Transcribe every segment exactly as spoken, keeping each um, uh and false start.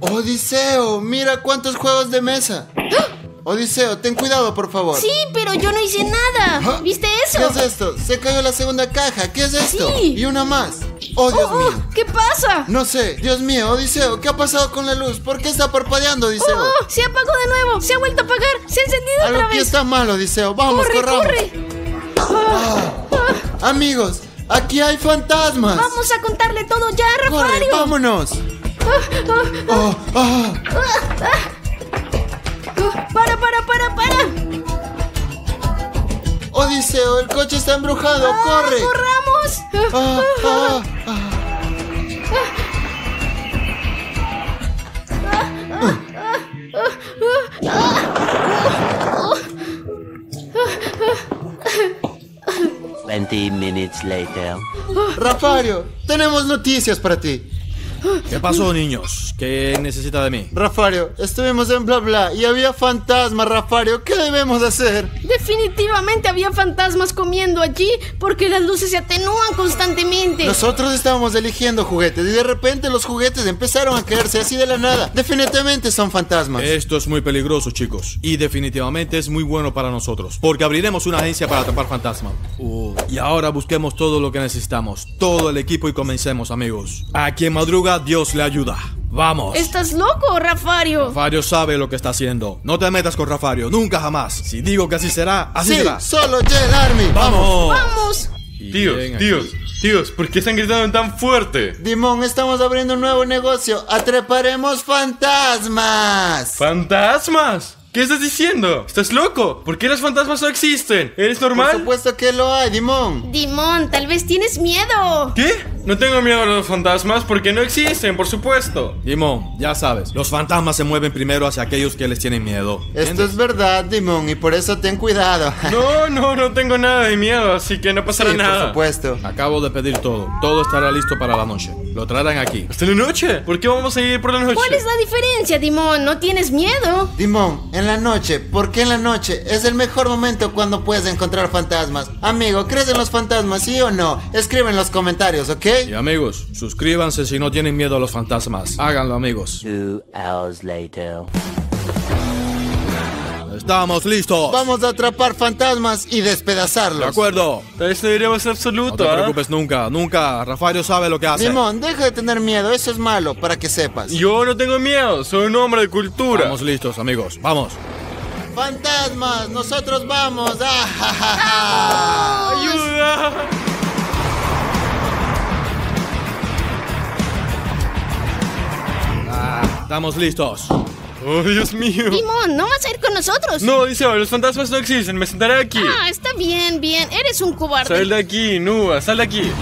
Odiseo, mira cuántos juegos de mesa. ¡Ah! Odiseo, ten cuidado, por favor. Sí, pero yo no hice nada. ¿Ah? ¿Viste eso? ¿Qué es esto? Se cayó la segunda caja. ¿Qué es esto? Sí. Y una más. ¡Oh, Dios oh, oh, mío! ¿Qué pasa? No sé. Dios mío, Odiseo, ¿qué ha pasado con la luz? ¿Por qué está parpadeando, Odiseo? Oh, oh, se apagó de nuevo. Se ha vuelto a apagar. Se ha encendido Algo otra vez. Aquí está mal, Odiseo. Vamos, corre, corramos. Corre. Ah, ah, ah. Amigos, aquí hay fantasmas. Vamos a contarle todo ya, Rafario. Corre, vámonos. Ah, ah, ah. Oh, ah. Ah, ah. ¡Para, para, para, para! Odiseo, el coche está embrujado, ah, corre. ¡Corramos! Ah, ah, ah. Ah, ah, ah. veinte minutes later. Rafario, tenemos noticias para ti. ¿Qué pasó, niños? ¿Qué necesita de mí? Rafario, estuvimos en bla bla y había fantasmas, Rafario. ¿Qué debemos hacer? Definitivamente había fantasmas comiendo allí porque las luces se atenúan constantemente. Nosotros estábamos eligiendo juguetes y de repente los juguetes empezaron a caerse así de la nada. Definitivamente son fantasmas. Esto es muy peligroso, chicos. Y definitivamente es muy bueno para nosotros porque abriremos una agencia para atrapar fantasmas. Uh, y ahora busquemos todo lo que necesitamos, todo el equipo y comencemos, amigos. ¿A quien madruga? Dios le ayuda. Vamos. ¿Estás loco, Rafario? Rafario sabe lo que está haciendo. No te metas con Rafario, nunca jamás. Si digo que así será, así sí, será. Solo J L Army. Vamos. Vamos. Tíos, tíos, tíos, ¿por qué están gritando tan fuerte? Dimon, estamos abriendo un nuevo negocio. Atraparemos fantasmas. ¿Fantasmas? ¿Qué estás diciendo? ¿Estás loco? ¿Por qué los fantasmas no existen? ¿Eres normal? Por supuesto que lo hay, Dimon. Dimon, tal vez tienes miedo. ¿Qué? No tengo miedo a los fantasmas porque no existen, por supuesto. Dimon, ya sabes, los fantasmas se mueven primero hacia aquellos que les tienen miedo. ¿Entiendes? Esto es verdad, Dimon, y por eso ten cuidado. No, no, no tengo nada de miedo, así que no pasará sí, nada. Por supuesto. Acabo de pedir todo. Todo estará listo para la noche. Lo traerán aquí. ¿Hasta la noche? ¿Por qué vamos a ir por la noche? ¿Cuál es la diferencia, Dimon? ¿No tienes miedo? Dimon, en la noche, porque en la noche es el mejor momento cuando puedes encontrar fantasmas. Amigo, ¿crees en los fantasmas, sí o no? Escribe en los comentarios, ¿ok? Y amigos, suscríbanse si no tienen miedo a los fantasmas. Háganlo, amigos. two hours later. Estamos listos. Vamos a atrapar fantasmas y despedazarlos. De acuerdo. Eso debería ser absoluto. No te ¿eh? preocupes nunca, nunca. Rafario sabe lo que hace. Dimon, deja de tener miedo. Eso es malo, para que sepas. Yo no tengo miedo. Soy un hombre de cultura. Estamos listos, amigos. Vamos. Fantasmas, nosotros vamos. ¡Ah, ja, ja, ja! ¡Ayuda! Ah, estamos listos. ¡Oh, Dios mío! Dimon, ¿no vas a ir con nosotros? No, Odiseo, los fantasmas no existen, me sentaré aquí. Ah, está bien, bien, eres un cobarde. Sal de aquí, Nuba, sal de aquí.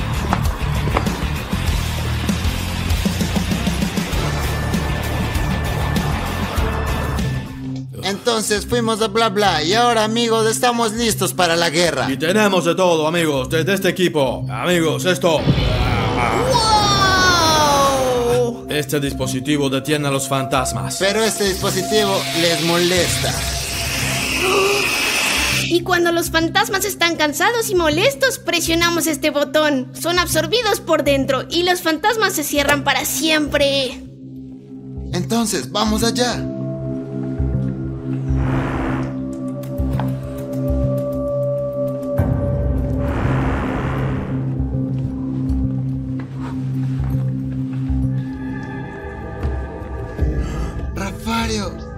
Entonces fuimos a bla bla y ahora, amigos, estamos listos para la guerra. Y tenemos de todo, amigos, desde este equipo. Amigos, esto... ¡Wow! Este dispositivo detiene a los fantasmas. Pero este dispositivo les molesta. Y cuando los fantasmas están cansados y molestos, presionamos este botón. Son absorbidos por dentro y los fantasmas se cierran para siempre. Entonces, vamos allá.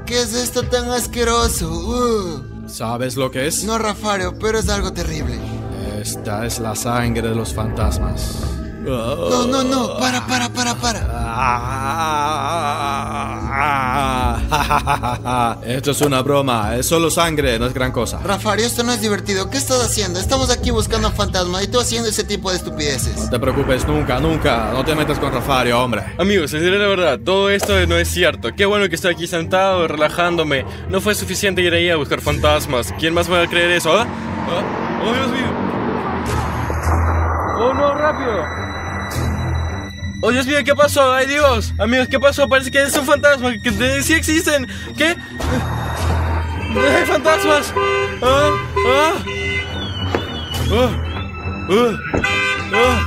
¿Qué es esto tan asqueroso? Uh. ¿Sabes lo que es? No, Rafario, pero es algo terrible. Esta es la sangre de los fantasmas. No, no, no, para, para, para, para. Esto es una broma, es solo sangre, no es gran cosa. Rafario, esto no es divertido, ¿qué estás haciendo? Estamos aquí buscando a fantasmas y tú haciendo ese tipo de estupideces. No te preocupes, nunca, nunca, no te metas con Rafario, hombre. Amigos, les diré la verdad, todo esto no es cierto. Qué bueno que estoy aquí sentado, relajándome. No fue suficiente ir ahí a buscar fantasmas. ¿Quién más va a creer eso, ¿eh? Oh, Dios mío. Oh, no, rápido. ¡Oh, Dios mío! ¿Qué pasó? ¡Ay, Dios! Amigos, ¿qué pasó? Parece que es un fantasma. Que sí existen. ¿Qué? ¡Hay fantasmas! ¡Ah! ¡Ah! ¡Oh! ¡Oh! ¡Oh!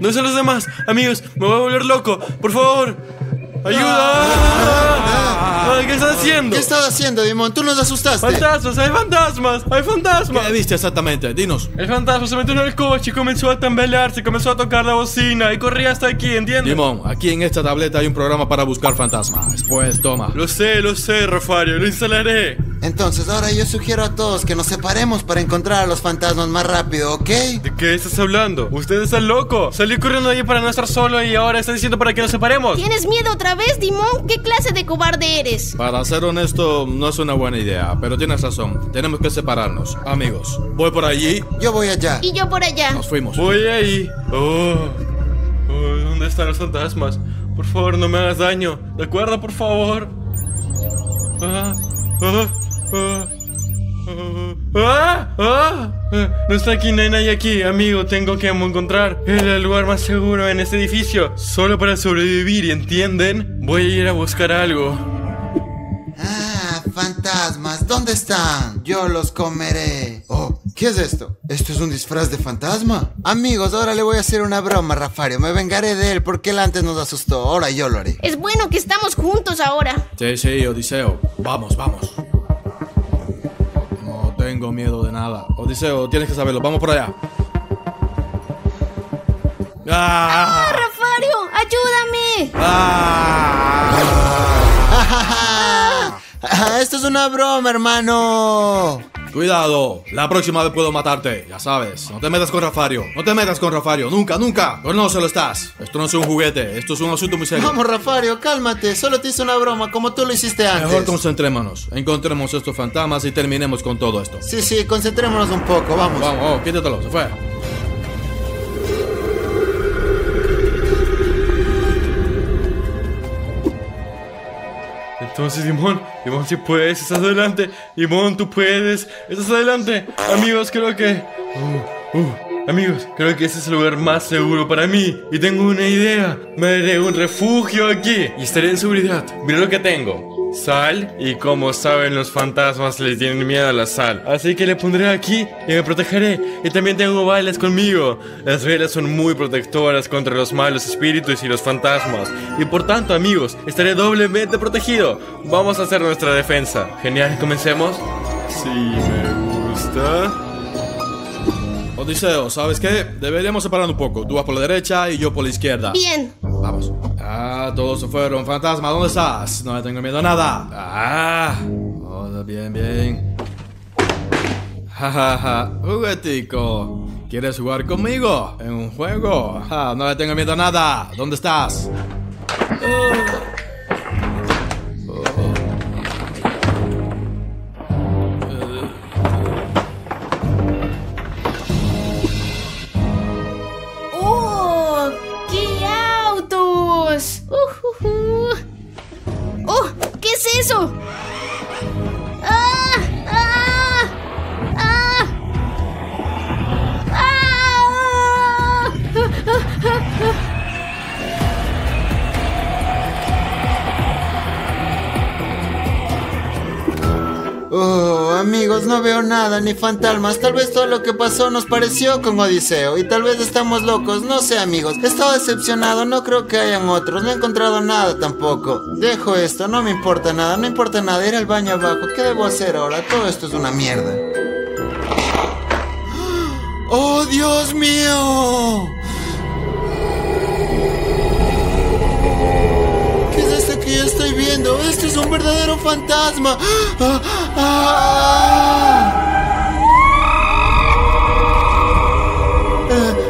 ¡Oh! ¿Dónde están los demás? Amigos, me voy a volver loco. Por favor, ayuda. ¿Qué estás haciendo? ¿Qué estás haciendo, Dimon? Tú nos asustaste. Fantasmas, hay fantasmas, hay fantasmas. ¿Qué viste exactamente? Dinos. El fantasma se metió en el coche y comenzó a tambalearse, comenzó a tocar la bocina y corría hasta aquí, ¿entiendes? Dimon, aquí en esta tableta hay un programa para buscar fantasmas. Pues toma. Lo sé, lo sé, Rafario, lo instalaré. Entonces, ahora yo sugiero a todos que nos separemos para encontrar a los fantasmas más rápido, ¿ok? ¿De qué estás hablando? Ustedes están locos. Salí corriendo ahí para no estar solo y ahora estás diciendo para que nos separemos. ¿Tienes miedo otra vez, Dimon? ¿Qué clase de cobarde eres? Para ser honesto, no es una buena idea, pero tienes razón. Tenemos que separarnos. Amigos, voy por allí. Yo voy allá. Y yo por allá. Nos fuimos. Voy ahí. Oh, oh, ¿dónde están los fantasmas? Por favor, no me hagas daño. ¿De acuerdo, por favor? Ah, ah. Uh, uh, uh, uh, uh. No está aquí, no hay nadie aquí. Amigo, tengo que encontrar el lugar más seguro en este edificio. Solo para sobrevivir, ¿entienden? Voy a ir a buscar algo. Ah, fantasmas, ¿dónde están? Yo los comeré. Oh, ¿qué es esto? ¿Esto es un disfraz de fantasma? Amigos, ahora le voy a hacer una broma a Rafario. Me vengaré de él porque él antes nos asustó. Ahora yo lo haré. Es bueno que estamos juntos ahora. Sí, sí, Odiseo. Vamos, vamos. No tengo miedo de nada. Odiseo, tienes que saberlo. Vamos por allá. ¡Ah! ¡Ah, Rafario! ¡Ayúdame! ¡Ah! ¡Ah! ¡Esto es una broma, hermano! Cuidado, la próxima vez puedo matarte, ya sabes. No te metas con Rafario, no te metas con Rafario, nunca, nunca. Conócelo, Stas. Esto no es un juguete, esto es un asunto muy serio. Vamos, Rafario, cálmate, solo te hice una broma como tú lo hiciste antes. Mejor concentrémonos, encontremos estos fantasmas y terminemos con todo esto. Sí, sí, concentrémonos un poco, vamos. Vamos, oh, quítatelo, se fue. Entonces, Dimon, Dimon, si puedes, estás adelante. Dimon, tú puedes, estás adelante. Amigos, creo que... Uh, uh, amigos, creo que este es el lugar más seguro para mí. Y tengo una idea. Me daré un refugio aquí y estaré en seguridad. Mira lo que tengo. Sal. Y como saben, los fantasmas les tienen miedo a la sal. Así que le pondré aquí y me protegeré. Y también tengo velas conmigo. Las velas son muy protectoras contra los malos espíritus y los fantasmas. Y por tanto, amigos, estaré doblemente protegido. Vamos a hacer nuestra defensa. Genial, comencemos. Sí, me gusta. Odiseo, ¿sabes qué? Deberíamos separar un poco. Tú vas por la derecha y yo por la izquierda. Bien. Vamos. Ah, todos se fueron. Fantasma, ¿dónde estás? No le tengo miedo a nada. Ah, oh, bien, bien. Jajaja, ja, ja. Juguetico. ¿Quieres jugar conmigo? En un juego. Ja, no le tengo miedo a nada. ¿Dónde estás? Oh. Oh. Oh, qué autos. Uh, uh, uh. Oh, ¿qué es eso? ¡Ah! ¡Ah! ¡Ah! ¡Ah! ¡Ah! Oh, amigos, no veo nada, ni fantasmas. Tal vez todo lo que pasó nos pareció con Odiseo. Y tal vez estamos locos, no sé, amigos. He estado decepcionado, no creo que hayan otros. No he encontrado nada tampoco. Dejo esto, no me importa nada, no importa nada. Ir al baño abajo, ¿qué debo hacer ahora? Todo esto es una mierda. ¡Oh, Dios mío! Que yo estoy viendo, esto es un verdadero fantasma. ¡Ah! ¡Ah! ¡Ah!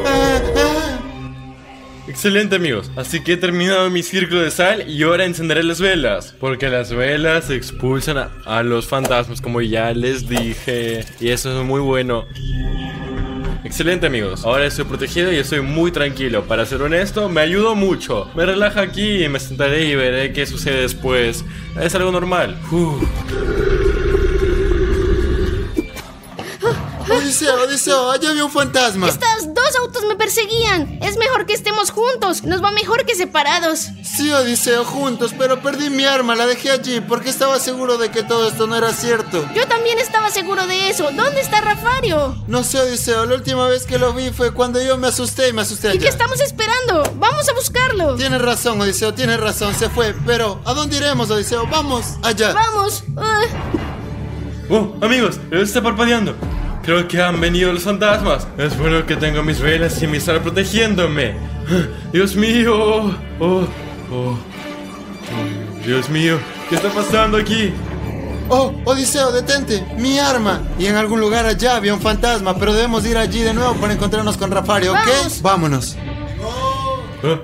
¡Ah! ¡Ah! Excelente, amigos, así que he terminado mi círculo de sal y ahora encenderé las velas, porque las velas expulsan a, a los fantasmas, como ya les dije, y eso es muy bueno. Excelente, amigos, ahora estoy protegido y estoy muy tranquilo. Para ser honesto, me ayudó mucho. Me relaja aquí y me sentaré y veré qué sucede después. Es algo normal. Uf. Odiseo, Odiseo, allá había un fantasma. Estas dos ¡Los autos me perseguían! ¡Es mejor que estemos juntos! ¡Nos va mejor que separados! Sí, Odiseo, juntos, pero perdí mi arma, la dejé allí porque estaba seguro de que todo esto no era cierto. Yo también estaba seguro de eso. ¿Dónde está Rafario? No sé, Odiseo, la última vez que lo vi fue cuando yo me asusté y me asusté allá. ¿Y qué estamos esperando? ¡Vamos a buscarlo! Tienes razón, Odiseo, tienes razón, se fue. Pero, ¿a dónde iremos, Odiseo? ¡Vamos! ¡Allá! ¡Vamos! Uh. ¡Oh, amigos! ¡Él está parpadeando! Creo que han venido los fantasmas. Es bueno que tengo mis velas y mi sal protegiéndome. ¡Dios mío! Oh, oh, oh. ¡Dios mío! ¿Qué está pasando aquí? ¡Oh, Odiseo, detente! ¡Mi arma! Y en algún lugar allá había un fantasma, pero debemos ir allí de nuevo para encontrarnos con Rafario, ¿ok? ¡Vamos! ¡Vámonos! Oh,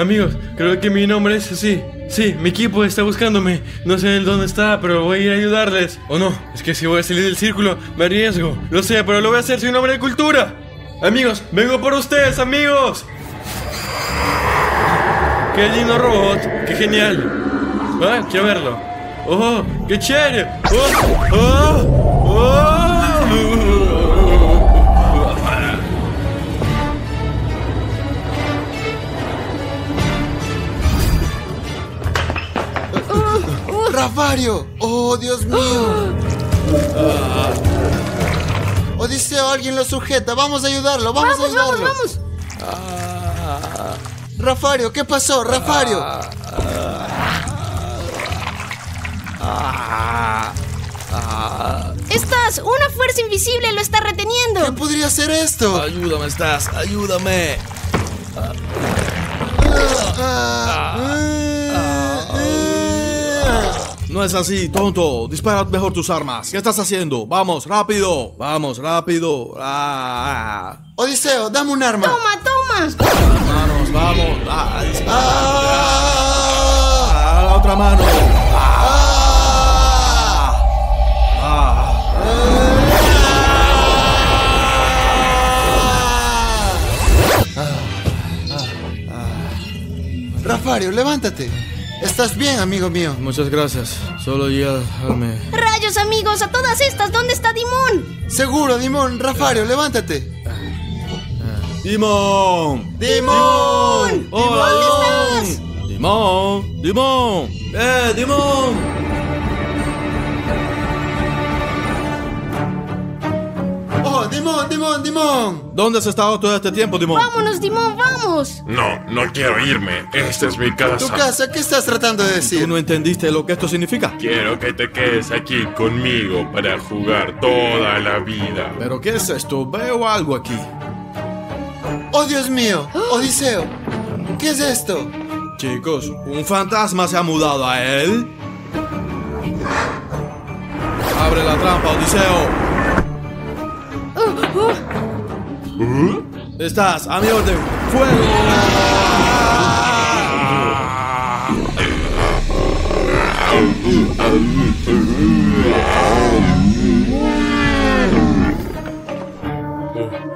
amigos, creo que mi nombre es así. Sí, mi equipo está buscándome. No sé dónde está, pero voy a ir a ayudarles. O no, es que si voy a salir del círculo, me arriesgo. Lo sé, pero lo voy a hacer. Soy un hombre de cultura. Amigos, vengo por ustedes, amigos. ¡Qué lindo robot! ¡Qué genial! Ah, quiero verlo. ¡Oh, qué chévere! ¡Oh, oh, oh! ¡Rafario! ¡Oh, Dios mío! Odiseo, alguien lo sujeta. Vamos a ayudarlo, vamos, vamos a ayudarlo. ¡Vamos, vamos, vamos! Rafario, ¿qué pasó? ¡Rafario! ¡Stas! ¡Una fuerza invisible lo está reteniendo! ¿Qué podría ser esto? ¡Ayúdame, Stas! ¡Ayúdame! Ah, ah, ah, ah. No es así, tonto. Dispara mejor tus armas. ¿Qué estás haciendo? ¡Vamos, rápido! ¡Vamos, rápido! ¡Ah! Odiseo, dame un arma. ¡Toma, toma! ¡Manos, vamos! ¡Ah! ¡Dispara! ¡Ah! ¡Ah! ¡La otra mano! ¡Ah! ¡Ah! ¡Ah! ¡Ah! Rafario, levántate. ¿Estás bien, amigo mío? Muchas gracias. Solo ya dejarme... ¡Rayos, amigos! ¡A todas estas! ¿Dónde está Dimon? Seguro, Dimon. Rafario, levántate. ¡Dimon! ¡Dimon! ¡Dimon! ¡Hola! ¿Dónde estás? ¡Dimon! ¡Dimon! ¡Eh, Dimon! Dimon, Dimon, Dimon. ¿Dónde has estado todo este tiempo, Dimon? Vámonos, Dimon, vamos. No, no quiero irme. Esta es mi casa. ¿Tu casa? ¿Qué estás tratando de decir? ¿Tú no entendiste lo que esto significa? Quiero que te quedes aquí conmigo para jugar toda la vida. ¿Pero qué es esto? Veo algo aquí. ¡Oh, Dios mío! Odiseo, ¿qué es esto? Chicos, un fantasma se ha mudado a él. Abre la trampa, Odiseo. ¿Eh? Estás a mi orden. ¡Fuego!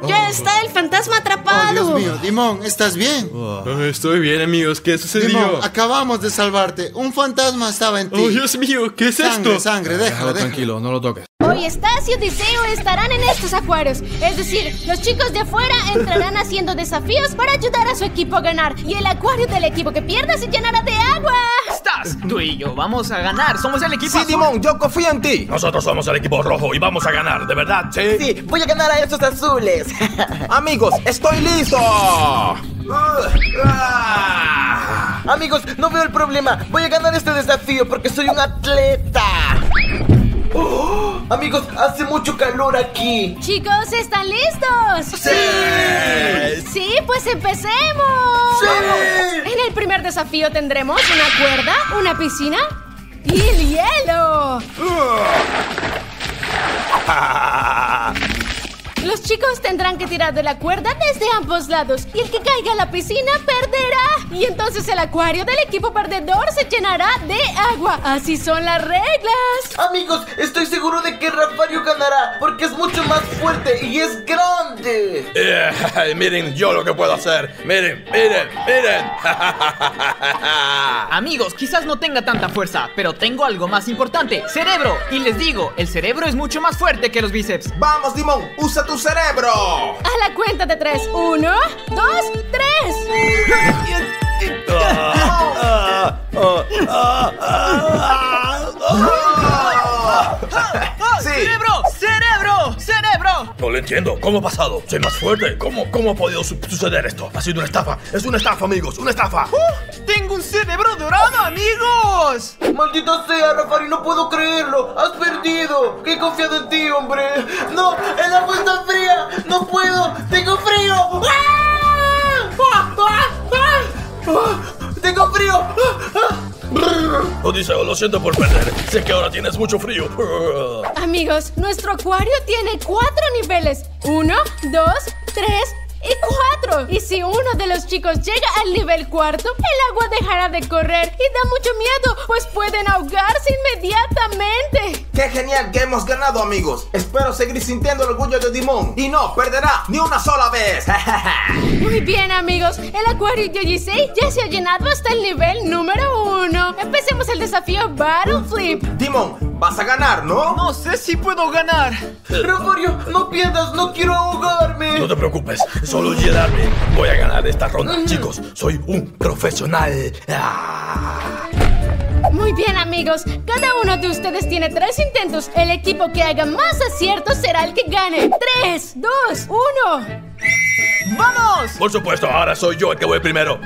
Ya está el fantasma atrapado. Oh, Dios mío, Dimon, ¿estás bien? Oh, estoy bien, amigos. ¿Qué sucedió? Dimon, acabamos de salvarte. Un fantasma estaba en ti. Oh, Dios mío, ¿qué es sangre, esto? Sangre, déjalo, déjalo. Tranquilo, no lo toques. Hoy Stas y Odiseo estarán en estos acuarios. Es decir, los chicos de afuera entrarán haciendo desafíos para ayudar a su equipo a ganar. Y el acuario del equipo que pierda se llenará de agua. Stas, tú y yo vamos a ganar. Somos el equipo. Sí, azul. Dimon, yo confío en ti. Nosotros somos el equipo rojo y vamos a ganar, ¿de verdad? Sí. Sí, voy a ganar a estos azules. Amigos, estoy listo. Amigos, no veo el problema. Voy a ganar este desafío porque soy un atleta. Oh, amigos, hace mucho calor aquí. Chicos, ¿están listos? ¡Sí! Sí, pues empecemos. ¡Sí! En el primer desafío tendremos una cuerda, una piscina y el hielo. Los chicos tendrán que tirar de la cuerda desde ambos lados y el que caiga a la piscina perderá. Y entonces el acuario del equipo perdedor se llenará de agua. Así son las reglas. Amigos, estoy seguro de que Rafario ganará porque es mucho más fuerte y es grande. Eh, miren yo lo que puedo hacer. Miren, miren, miren. Amigos, quizás no tenga tanta fuerza, pero tengo algo más importante. Cerebro. Y les digo, el cerebro es mucho más fuerte que los bíceps. Vamos, Dimon, usa tu cerebro. A la cuenta de tres. Uno, dos, tres. Sí. ¡Cerebro! ¡Cerebro! ¡Cerebro! No lo entiendo. ¿Cómo ha pasado? Soy más fuerte. ¿Cómo, cómo ha podido su suceder esto? Ha sido una estafa. Es una estafa, amigos. ¡Una estafa! Uh, ¡Tengo un cerebro dorado, amigos! ¡Maldita sea, Rafario! ¡No puedo creerlo! ¡Has perdido! ¡Qué confiado en ti, hombre! ¡No! ¡El agua está fría! ¡No puedo! ¡Tengo frío! ¡Ah! ¡Ah! ¡Ah! ¡Ah! ¡Ah! ¡Tengo frío! ¡Ah! ¡Ah! Odiseo, lo siento por perder. Sé que ahora tienes mucho frío. Amigos, nuestro acuario tiene cuatro niveles. Uno, dos, tres y cuatro. Y si uno de los chicos llega al nivel cuarto, el agua dejará de correr. Y da mucho miedo, pues pueden ahogarse inmediatamente. ¡Qué genial que hemos ganado, amigos! Espero seguir sintiendo el orgullo de Dimon. Y no perderá ni una sola vez. Muy bien, amigos. El acuario de Odiseo ya se ha llenado hasta el nivel número uno. Empecemos el desafío Battle Flip. Dimon, vas a ganar, ¿no? No sé si puedo ganar. Rafario, no pierdas. No quiero ahogarme. No te preocupes. Solo llegarme. Voy a ganar esta ronda, uh-huh. Chicos. Soy un profesional. Ah. Muy bien, amigos. Cada uno de ustedes tiene tres intentos. El equipo que haga más aciertos será el que gane. Tres, dos, uno. ¡Vamos! Por supuesto, ahora soy yo el que voy primero.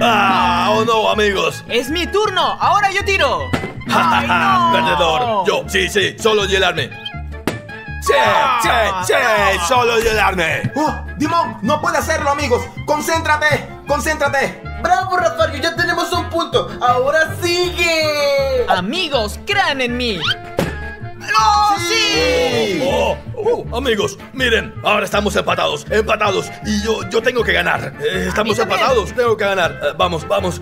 ¡Ah! ¡Oh, no, amigos! ¡Es mi turno! ¡Ahora yo tiro! ¡Ay, no! ¡Perdedor! Yo, sí, sí. Solo llegarme. ¡Sí, sí, sí! ¡Solo ayudarme! Oh, Dimon, no puede hacerlo, amigos. ¡Concéntrate! ¡Concéntrate! ¡Bravo, Rafario! ¡Ya tenemos un punto! ¡Ahora sigue! Amigos, crean en mí. ¡Oh, sí! Oh, oh, oh, amigos, miren, ahora estamos empatados. Empatados. Y yo, yo tengo que ganar. Eh, estamos empatados. Tengo que ganar. Eh, vamos, vamos.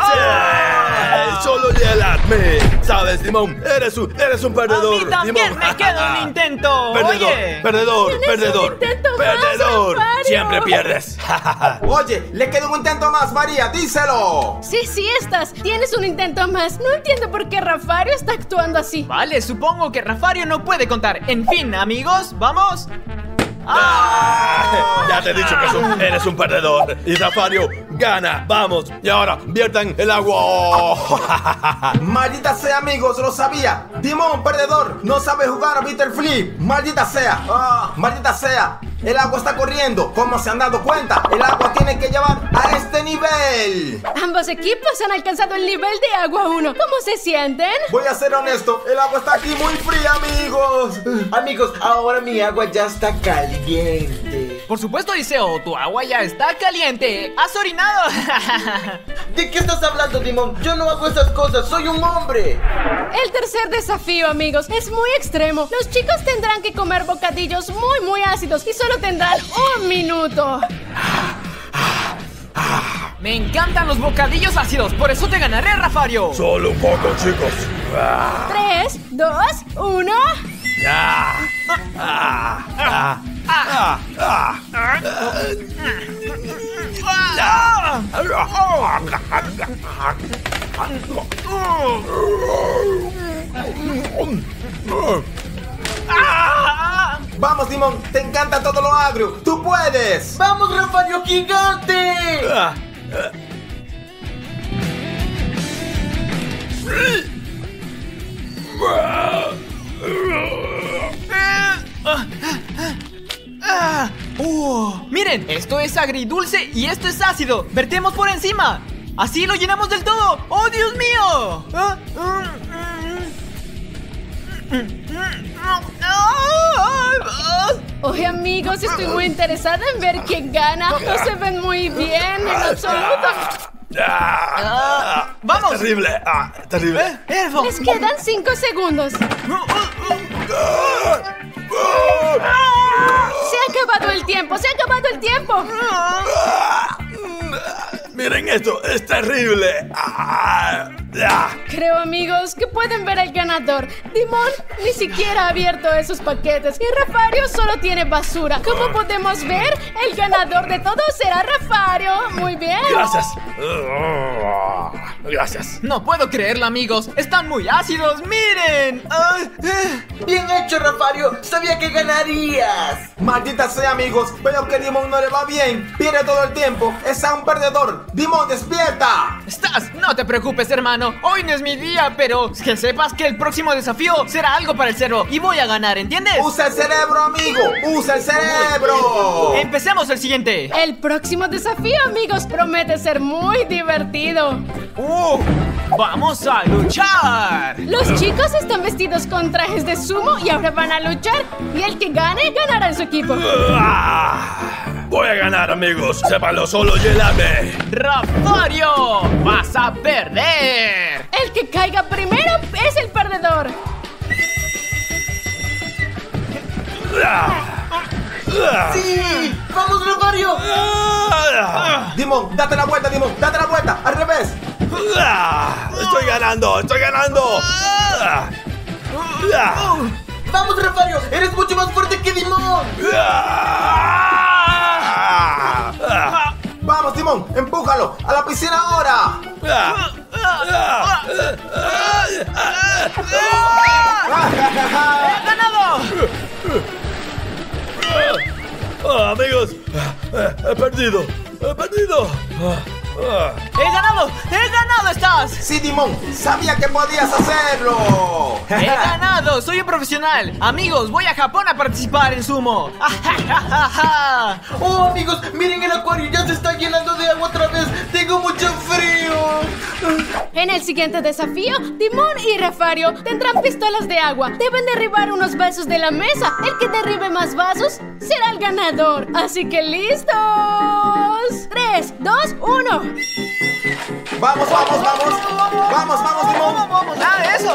Oh. Yeah, solo llegarme. Sabes, Dimon, eres un, eres un perdedor. A mí también Dimon. Me queda un intento. Perdedor, oye, perdedor, perdedor, perdedor. Siempre pierdes. Oye, le queda un intento más, María, díselo. Sí, sí, estás. Tienes un intento más. No entiendo por qué Rafario está actuando así. Vale, supongo que Rafario no puede contar. En fin, amigos, vamos. Ah, ya te he dicho que son, eres un perdedor. Y Rafario gana, vamos. Y ahora, viertan el agua. Maldita sea, amigos, lo sabía. Dimon, perdedor, no sabe jugar a Bitter Flip. Maldita sea, ah, maldita sea. El agua está corriendo. ¿Cómo se han dado cuenta? El agua tiene que llevar a este nivel. Ambos equipos han alcanzado el nivel de agua uno. ¿Cómo se sienten? Voy a ser honesto. El agua está aquí muy fría, amigos. Amigos, ahora mi agua ya está caliente. Por supuesto, Odiseo, tu agua ya está caliente. ¡Has orinado! ¿De qué estás hablando, Dimon? Yo no hago esas cosas. Soy un hombre. El tercer desafío, amigos, es muy extremo. Los chicos tendrán que comer bocadillos muy, muy ácidos y solo tendrán un minuto. Me encantan los bocadillos ácidos, por eso te ganaré, Rafario. Solo un poco, chicos. Tres, dos, uno. Vamos, Dimon, te encanta todo lo agrio. ¡Tú puedes! ¡Vamos, Rafario gigante! Ah, ah. Ah, oh. Miren, esto es agridulce y esto es ácido. Vertemos por encima. Así lo llenamos del todo. ¡Oh, Dios mío! Ah, mm, mm, mm, oye, amigos, estoy muy interesada en ver quién gana. No se ven muy bien en absoluto. Ah, ¡vamos! Es terrible, ah, terrible. ¿Eh? Les quedan cinco segundos. Se ha acabado el tiempo, se ha acabado el tiempo. Miren esto, es terrible. Creo, amigos, que pueden ver al ganador. Dimon ni siquiera ha abierto esos paquetes y Rafario solo tiene basura. Como podemos ver, el ganador de todo será Rafario. Muy bien. Gracias. Gracias. No puedo creerlo, amigos. Están muy ácidos. ¡Miren! Bien hecho, Rafario. Sabía que ganarías. Maldita sea, amigos. Veo que Dimon no le va bien. Pierde todo el tiempo. Es a un perdedor. Dimon, despierta. Stas, no te preocupes, hermano. Hoy no es mi día, pero que sepas que el próximo desafío será algo para el cerebro y voy a ganar, ¿entiendes? ¡Usa el cerebro, amigo! ¡Usa el cerebro! ¡Empecemos el siguiente! El próximo desafío, amigos, promete ser muy divertido. ¡Uh! ¡Vamos a luchar! Los chicos están vestidos con trajes de sumo y ahora van a luchar. Y el que gane, ganará en su equipo. Voy a ganar, amigos. Sépanlo, solo llévame. ¡Rafario! ¡Vas a perder! El que caiga primero es el perdedor. ¡Sí! ¡Vamos, Rafario! Dimon, date la vuelta, Dimon. Date la vuelta, al revés. ¡Estoy ganando! ¡Estoy ganando! ¡Vamos, Rafario! ¡Eres mucho más fuerte que Dimon! ¡Vamos, Dimon! ¡Empújalo! ¡A la piscina ahora! ¡He ganado! Oh, amigos, he perdido. He perdido. ¡He ganado! ¡He ganado, Stas! ¡Sí, Dimon! ¡Sabía que podías hacerlo! ¡He ganado! ¡Soy un profesional! Amigos, voy a Japón a participar en sumo. ¡Oh, amigos! ¡Miren el acuario! ¡Ya se está llenando de agua otra vez! ¡Tengo mucho frío! En el siguiente desafío, Dimon y Rafario tendrán pistolas de agua. Deben derribar unos vasos de la mesa. El que derribe más vasos será el ganador. ¡Así que listos! ¡tres, dos, uno! ¡Vamos, vamos, vamos! ¡Vamos, vamos, Dimon! ¡Vamos, vamos! ¡Ah, eso!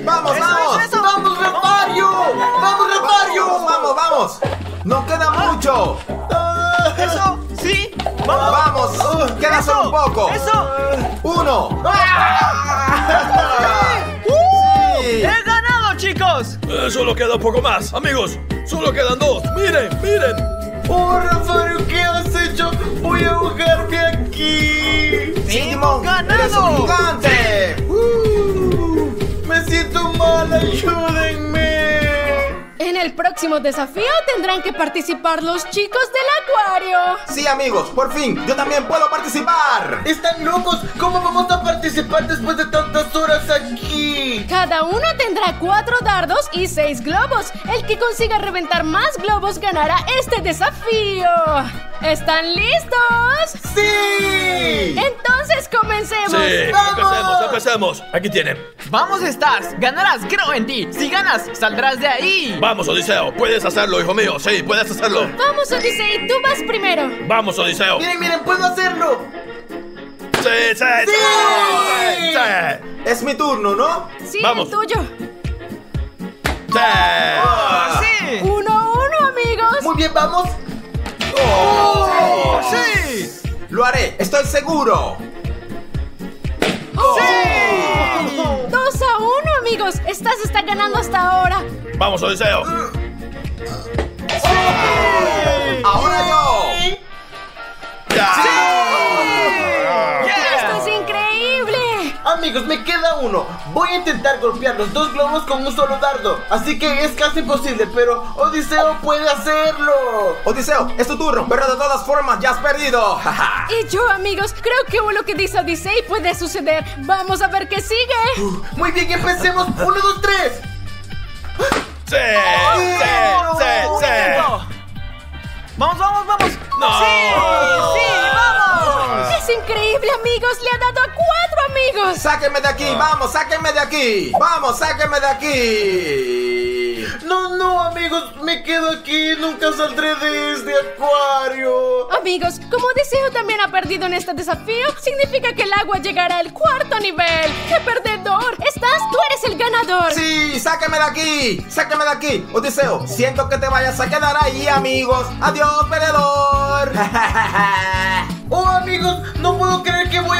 ¡Vamos, eso, vamos! Eso, eso. ¡Vamos, Rafario! ¡Vamos, Rafario! ¡Vamos, vamos! ¡No queda mucho! ¡Eso! ¡Sí! ¡Vamos! ¡Vamos! Uh, ¡Queda eso, solo un poco! ¡Eso! ¡Uno! ¡Uh! Sí. ¡He ganado, chicos! Eh, solo queda un poco más, amigos. Solo quedan dos. ¡Miren, miren! ¡Oh, Rafario! ¿Qué has hecho? ¡Voy a ahogarme aquí! ¡Sí, Dimon! ¡Ganado! ¡Eres un gigante! Sí. Uh, ¡Me siento mal! ¡Ayúdenme! En el próximo desafío tendrán que participar los chicos del acuario. ¡Sí, amigos! ¡Por fin! ¡Yo también puedo participar! ¡Están locos! ¿Cómo vamos a participar después de tantas horas aquí? Cada uno tendrá cuatro dardos y seis globos. El que consiga reventar más globos ganará este desafío. ¿Están listos? ¡Sí! ¡Entonces comencemos! Sí, ¡vamos! ¡Empecemos, empecemos! Aquí tienen. ¡Vamos, Stars! ¡Ganarás! ¡Creo en ti! ¡Si ganas, saldrás de ahí! ¡Vamos, Odiseo! ¡Puedes hacerlo, hijo mío! ¡Sí, puedes hacerlo! ¡Vamos, Odiseo! ¡Tú vas primero! ¡Vamos, Odiseo! ¡Miren, miren! ¡Puedo hacerlo! ¡Sí, sí, sí! ¡Sí! sí. Es mi turno, ¿no? Sí, vamos. Es tuyo. ¡Sí! Oh, ¡sí! ¡Uno, uno, amigos! Muy bien, vamos. ¡Oh! ¡Sí! ¡Sí! ¡Lo haré! ¡Estoy seguro! ¡Oh! ¡Sí! ¡Dos a uno, amigos! ¡Estás está ganando hasta ahora! ¡Vamos, Odiseo! ¡Sí! ¡Ahora yo! ¡Sí! ¡Sí! ¡Esto es increíble! Amigos, me queda uno. Voy a intentar golpear los dos globos con un solo dardo. Así que es casi imposible, pero Odiseo puede hacerlo. Odiseo, es tu turno, pero de todas formas ya has perdido. Y yo, amigos, creo que lo que dice Odiseo puede suceder. Vamos a ver qué sigue. Uh, muy bien, empecemos. Uno, dos, tres. ¡Sí! Oh, sí, no, sí, no, sí, sí. ¡Vamos, vamos, vamos! No. ¡Sí! ¡Sí, vamos! ¡Es increíble, amigos! ¡Le ha dado a cuatro, amigos! ¡Sáquenme de aquí! ¡Vamos, sáquenme de aquí! ¡Vamos, sáquenme de aquí! ¡No, no, amigos! ¡Me quedo aquí! ¡Nunca saldré de este acuario! Amigos, como Odiseo también ha perdido en este desafío, significa que el agua llegará al cuarto nivel. ¡Qué perdedor! ¡Estás tú! El ganador. Sí, sáqueme de aquí, sáqueme de aquí, Odiseo. Siento que te vayas a quedar ahí, amigos. Adiós, perdedor. Oh, amigos, no puedo creer que voy